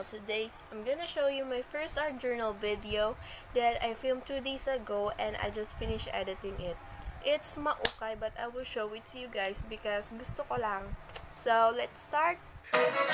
channel. Today I'm gonna show you my first art journal video that I filmed 2 days ago, and I just finished editing it. It's maukay, but I will show it to you guys because gusto ko lang. So let's start. Klappad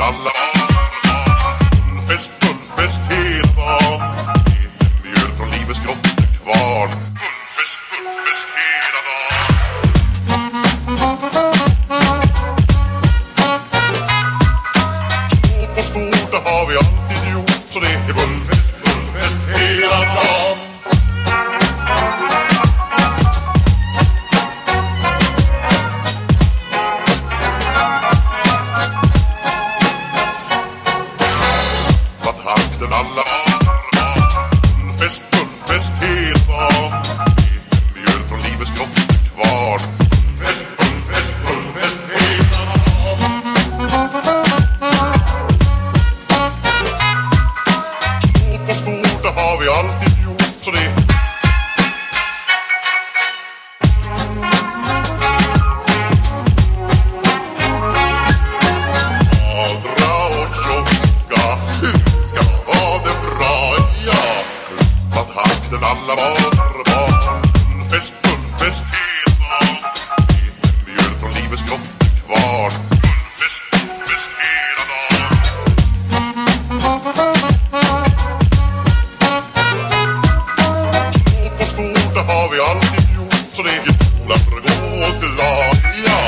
alla Gullfest hela dagen. Det mjöl från livets grottekvarn. Gullfest hela dagen. Små på stort, det har vi alltid gjort. Så det är gullfest hela dagen. Alla gullfest, gullfest hela dagen. Det mjöl från livets grottekvarn. Gullfest, gullfest, gullfest hela dagen. Små på stort, det har vi alltid gjort. Så det är alla barn, gullfest, gullfest hela dagen. Det mjöl från livets grottekvarn. Gullfest, gullfest hela dagen. Små på stort, det har vi alltid gjort. Så det är gola för att gå och glad, ja.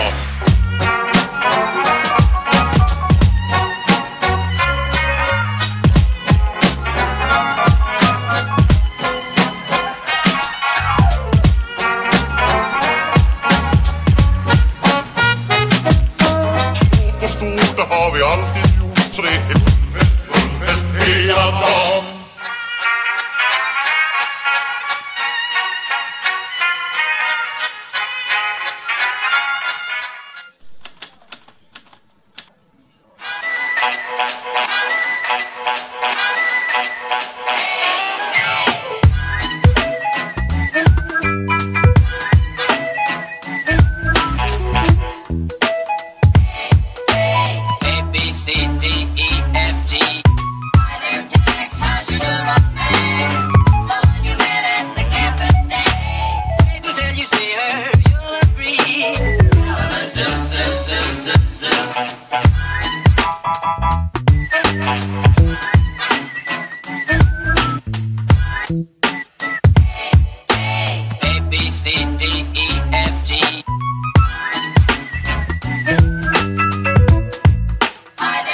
Vi alltid gjort så det är gullfest hela dagen.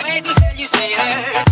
Wait till you see her.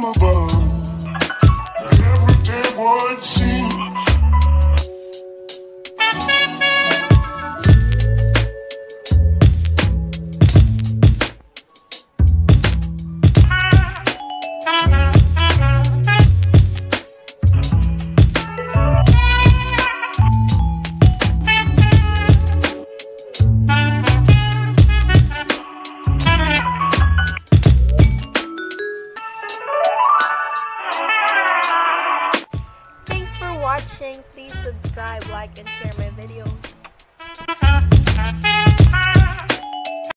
I'm a